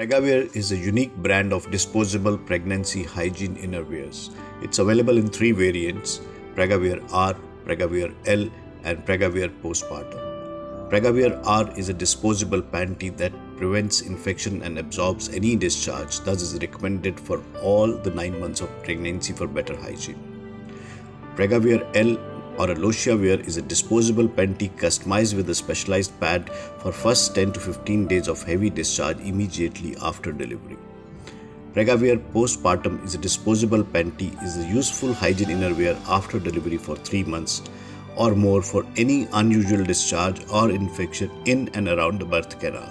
PregaWear is a unique brand of disposable pregnancy hygiene innerwears. It's available in three variants: PregaWear R, PregaWear L, and PregaWear Postpartum. PregaWear R is a disposable panty that prevents infection and absorbs any discharge, thus is recommended for all the 9 months of pregnancy for better hygiene. PregaWear L or a lotiawear is a disposable panty customized with a specialized pad for first 10 to 15 days of heavy discharge immediately after delivery. PregaWear Postpartum is a disposable panty is a useful hygiene innerwear after delivery for 3 months or more for any unusual discharge or infection in and around the birth canal.